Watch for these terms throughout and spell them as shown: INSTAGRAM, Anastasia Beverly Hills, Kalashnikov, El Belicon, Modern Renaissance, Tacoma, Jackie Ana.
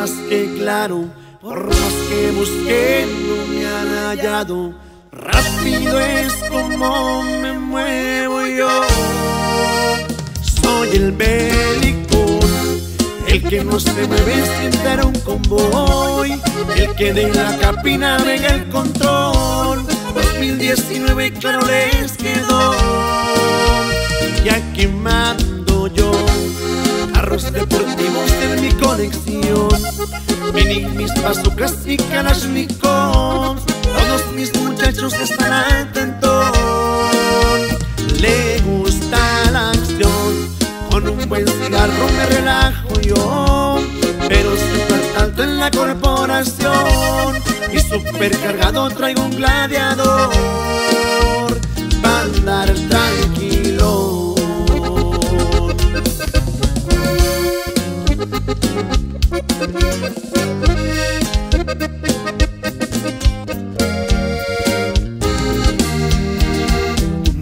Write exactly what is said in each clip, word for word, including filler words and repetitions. más que claro, por más que busqué no me han hallado. Rápido es como me muevo yo. Soy el belicón, el que no se mueve sin dar un convoy, el que de la capina venga el control. Dos mil diecinueve claro les quedó. Ya que mando yo carros deportivos en mi colección, mini mis bazucas y kalashnikovs, todos mis muchachos están atentos. Le gusta la acción, con un buen cigarro me relajo yo, pero súper tanto en la corporación y súper cargado traigo un gladiador para andar tranquilo.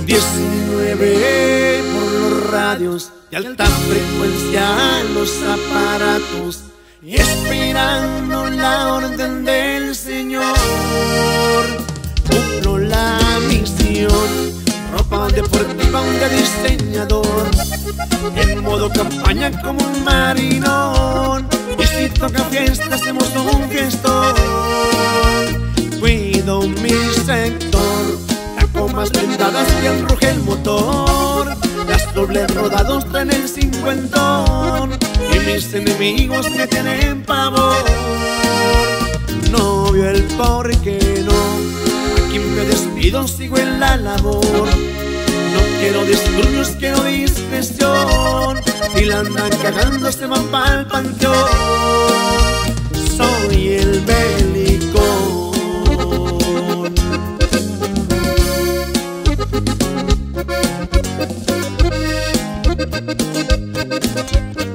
diecinueve por los radios de alta frecuencia los aparatos, esperando la orden del Señor. Cumplo la misión, ropa deportiva de diseñador, en modo campaña como un marinón. Y si toca fiesta hacemos un fiestón. Cuido mi sector, tacomas vendadas que enruje el motor, las dobles rodados traen el cincuentón y mis enemigos me tienen pavor. No veo el por qué no, aquí me despido, sigo en la labor. No quiero disturbios, quiero discreción, si la andan cagando se van pa'l panteón. Soy el belicón. Thank you.